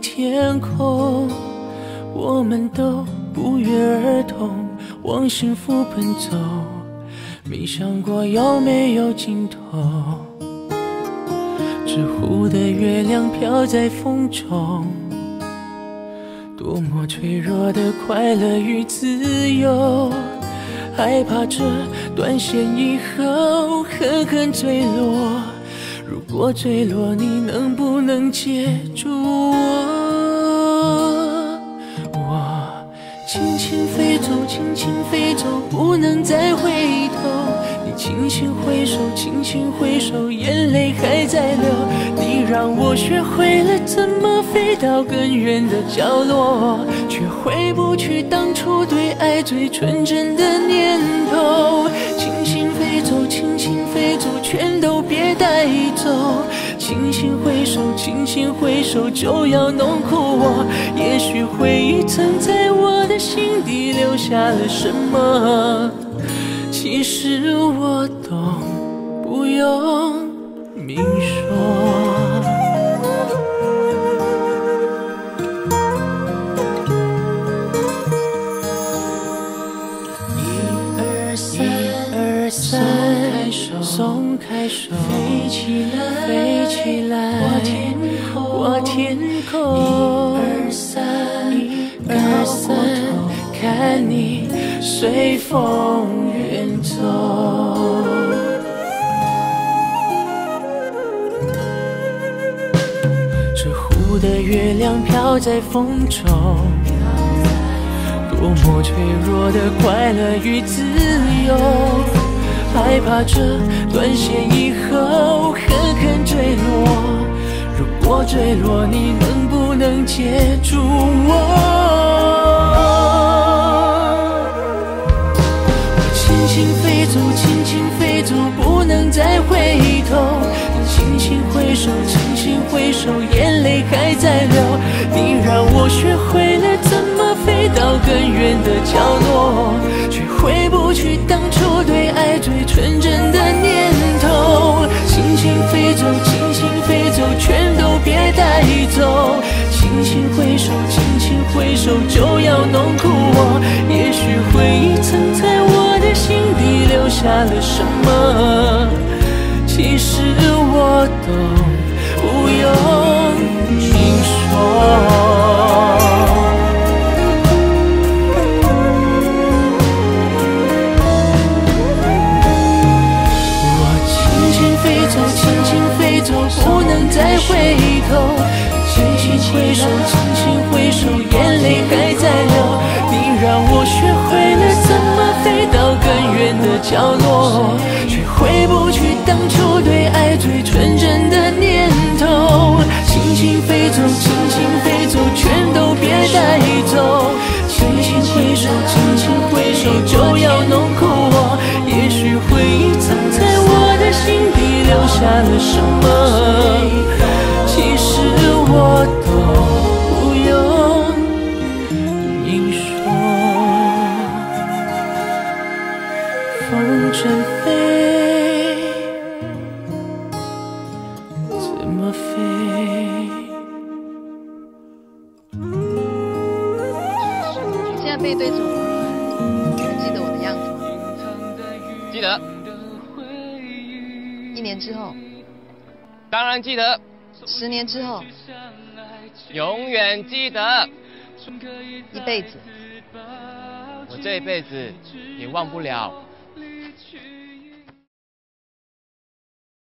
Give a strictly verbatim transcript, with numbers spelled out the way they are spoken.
天空，我们都不约而同往幸福奔走，没想过有没有尽头。纸糊的月亮飘在风中，多么脆弱的快乐与自由，害怕这断线以后狠狠坠落。如果坠落，你能不能接住我？ 轻轻飞走，轻轻飞走，不能再回头。你轻轻挥手，轻轻挥手，眼泪还在流。你让我学会了怎么飞到更远的角落，却回不去当初对爱最纯真的念头。轻轻飞走，轻轻飞走，全都别带走。轻轻挥手，轻轻挥手，就要弄哭我。也许回忆曾在我 在心底留下了什么？其实我懂，不用明说。 松开手，飞起来，飞起来，我天空，我天空。一二三，一二三，看你随风远走。 这湖的月亮飘在风中，多么脆弱的快乐与自由。 害怕这断线以后狠狠坠落。如果坠落，你能不能接住我？我轻轻飞走，轻轻飞走，不能再回头。你轻轻挥手，轻轻挥手，眼泪还在流。你让我学会了怎么飞到更远的角落，却回不去当初对爱 最纯真的念头，轻轻飞走，轻轻飞走，全都别带走。轻轻挥手，轻轻挥手，就要弄哭我。也许回忆曾在我的心底留下了什么，其实我懂，不用明说。 不能再回头，轻轻挥手，轻轻挥手，眼泪还在流。你让我学会了怎么飞到更远的角落，却回不去当初对爱最纯真的念头。轻轻飞走，轻轻飞走，全都别带走。轻轻挥手，轻轻挥手，就要弄哭我。也许回忆曾在我的心底 留下了什么？其实我都不用明说。风筝飞，怎么飞？现在背对着我，你还记得我的样子吗？记得。 一年之后，当然记得。十年之后，永远记得。一辈子，我这一辈子也忘不了